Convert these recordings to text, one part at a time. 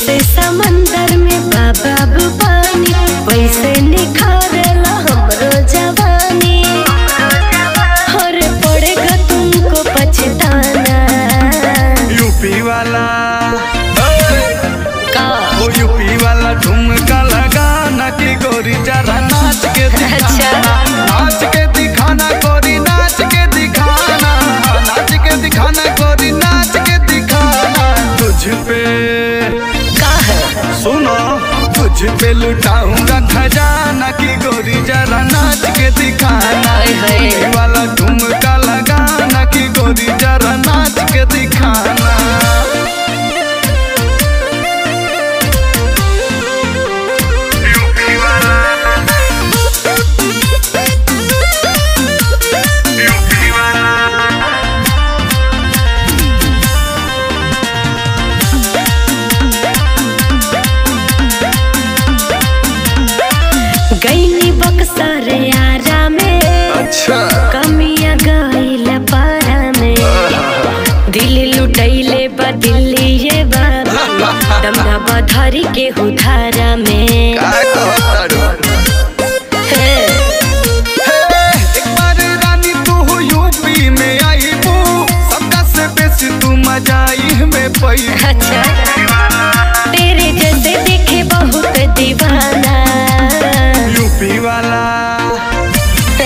जैसे समंदर में बाबा पानी वैसे निखारेला हमरो जवानी। और पड़ेगा तुमको पछताना यूपी वाला का, वो यूपी वाला ठुमका लगाना की गोरी जरा नाच के दिखाना, नाच के दिखाना गोरी, नाच के दिखाना, नाच के दिखाना गोरी, नाच के दिखाना। तुझ पे सुनो, तुझ पे लुटाऊंगा खजाना की गोरी जरा नाच के दिखाना, यूपी वाला ठुमका लगाना की गोरी जरा नाच के दिखाना। गईनी बक्सर यारा में अच्छा। कमिया गईला पारा में, दिल लुटैले बा दिल्लीए बा, दमना बधरी के उधारा में। एक बार रानी तू यूपी में आई बू, सबका से बेसी तू मजाई में पई। अच्छा, तेरे जैसे देखे बहुत दीवाना यूपी वाला।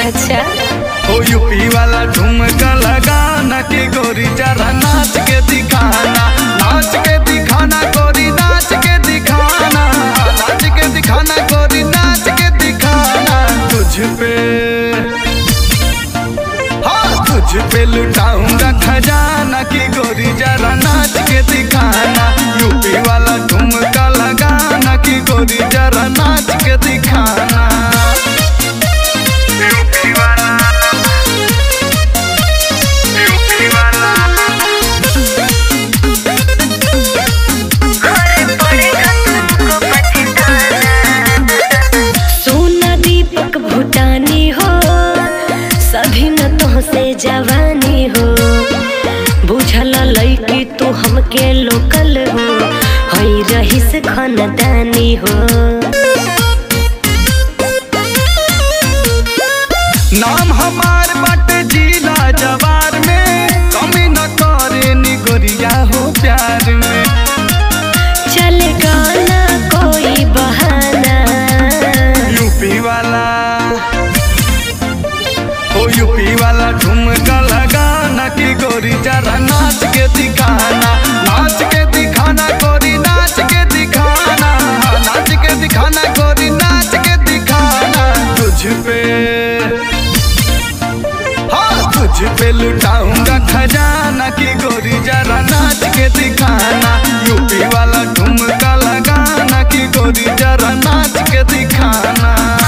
अच्छा, ओ यूपी वाला ठुमका लगाना की गोरी जरा नाच के दिखाना, नाच के दिखाना गोरी, नाच के दिखाना, नाच के दिखाना गोरी, नाच के दिखाना। तुझ पे हाँ, तुझ पे लुटाऊंगा खजाना की गोरी जरा नाच के दिखाना, यूपी वाला ठुमका लगाना की गोरी जरा नाच के दिखाना। जवानी हो बुझल लैकी तू हमके लोकल हो, हई रहीस खानदानी हो। नाम हमार बाटे जिला जवार में, कमी न करे नी गोरिया हो प्यार में। चलेगा ना कोई बहाना यूपी वाला, यूपी वाला ठुमका लगाना की गोरी जरा नाच के दिखाना, नाच के दिखाना गोरी, नाच के दिखाना, नाच के दिखाना गोरी, नाच के दिखाना। तुझ पे हाँ, तुझ पे लुटाऊंगा खजाना की गोरी जरा नाच के दिखाना, यूपी वाला ठुमका लगाना की गोरी जरा नाच के दिखाना।